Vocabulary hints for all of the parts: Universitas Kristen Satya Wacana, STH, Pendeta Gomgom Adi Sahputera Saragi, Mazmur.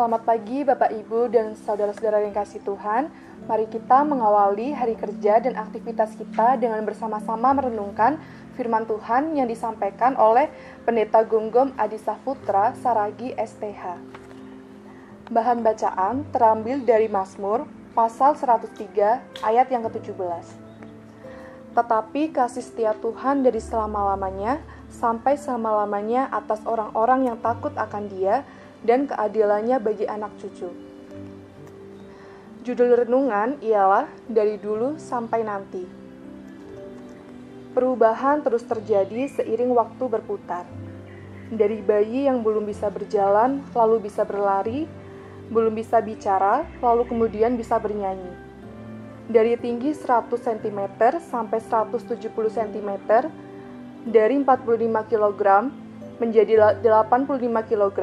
Selamat pagi Bapak, Ibu, dan saudara-saudara yang kasih Tuhan. Mari kita mengawali hari kerja dan aktivitas kita dengan bersama-sama merenungkan firman Tuhan yang disampaikan oleh Pendeta Gomgom Adi Sahputera Saragi STH. Bahan bacaan terambil dari Mazmur pasal 103 ayat yang ke-17. Tetapi kasih setia Tuhan dari selama-lamanya sampai selama-lamanya atas orang-orang yang takut akan Dia, dan keadilannya bagi anak cucu. Judul renungan ialah Dari Dulu Sampai Nanti. Perubahan terus terjadi seiring waktu berputar. Dari bayi yang belum bisa berjalan, lalu bisa berlari, belum bisa bicara, lalu kemudian bisa bernyanyi. Dari tinggi 100 cm sampai 170 cm, dari 45 kg menjadi 85 kg,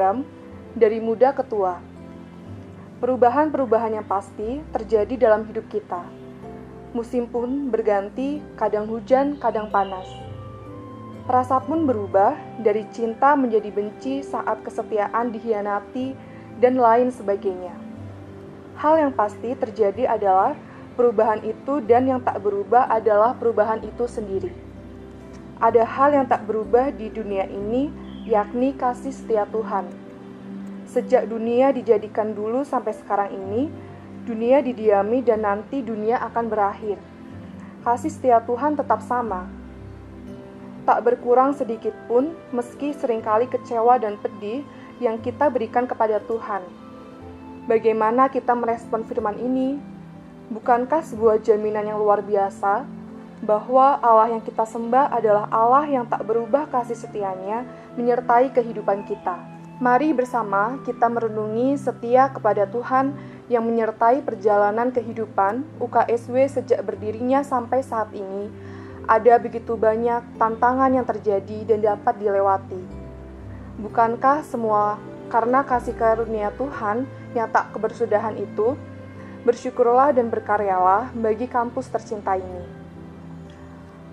dari muda ke tua. Perubahan-perubahan yang pasti terjadi dalam hidup kita. Musim pun berganti, kadang hujan, kadang panas. Rasa pun berubah dari cinta menjadi benci saat kesetiaan dikhianati dan lain sebagainya. Hal yang pasti terjadi adalah perubahan itu, dan yang tak berubah adalah perubahan itu sendiri. Ada hal yang tak berubah di dunia ini, yakni kasih setia Tuhan. Sejak dunia dijadikan dulu sampai sekarang ini, dunia didiami dan nanti dunia akan berakhir. Kasih setia Tuhan tetap sama. Tak berkurang sedikit pun, meski seringkali kecewa dan pedih yang kita berikan kepada Tuhan. Bagaimana kita merespon firman ini? Bukankah sebuah jaminan yang luar biasa bahwa Allah yang kita sembah adalah Allah yang tak berubah kasih setianya menyertai kehidupan kita? Mari bersama kita merenungi setia kepada Tuhan yang menyertai perjalanan kehidupan UKSW sejak berdirinya sampai saat ini. Ada begitu banyak tantangan yang terjadi dan dapat dilewati. Bukankah semua karena kasih karunia Tuhan yang tak kebersudahan itu? Bersyukurlah dan berkaryalah bagi kampus tercinta ini.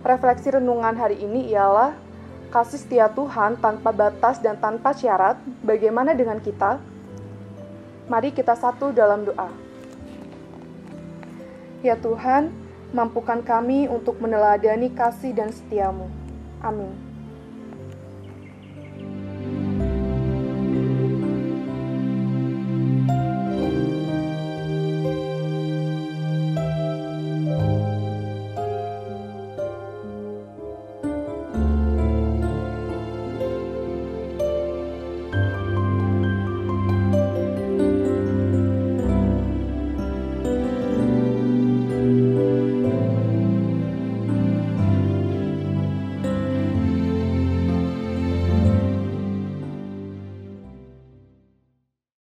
Refleksi renungan hari ini ialah kasih setia Tuhan tanpa batas dan tanpa syarat. Bagaimana dengan kita? Mari kita satu dalam doa. Ya Tuhan, mampukan kami untuk meneladani kasih dan setiamu. Amin.